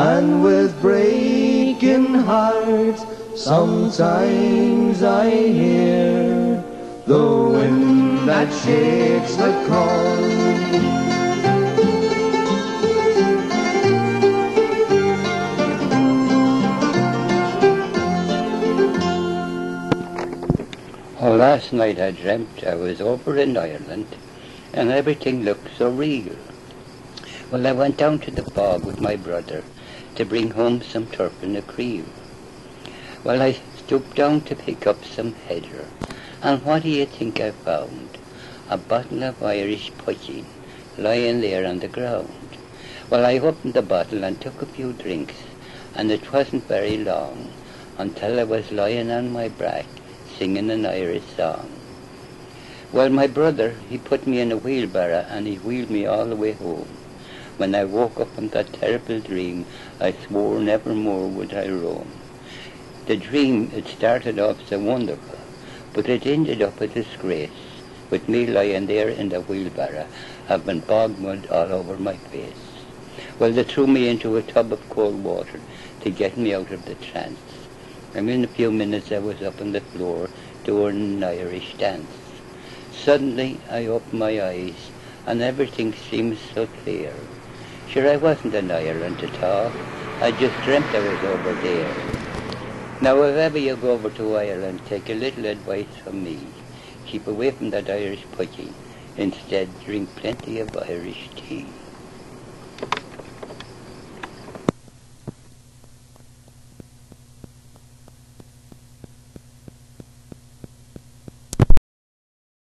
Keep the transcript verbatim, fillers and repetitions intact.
and with breaking heart sometimes I hear the wind that shakes the corn. Oh, last night I dreamt I was over in Ireland and everything looked so real. Well, I went down to the bog with my brother to bring home some turf and a cream. Well, I stooped down to pick up some heather, and what do you think I found? A bottle of Irish poteen lying there on the ground. Well, I opened the bottle and took a few drinks, and it wasn't very long until I was lying on my back singing an Irish song. Well, my brother, he put me in a wheelbarrow and he wheeled me all the way home. When I woke up from that terrible dream, I swore never more would I roam. The dream, it started off so wonderful, but it ended up a disgrace, with me lying there in the wheelbarrow, having bog mud all over my face. Well, they threw me into a tub of cold water to get me out of the trance. And in a few minutes I was up on the floor doing an Irish dance. Suddenly I opened my eyes and everything seemed so clear. Sure, I wasn't in Ireland at all. I just dreamt I was over there. Now, if ever you go over to Ireland, take a little advice from me. Keep away from that Irish pudding. Instead, drink plenty of Irish tea.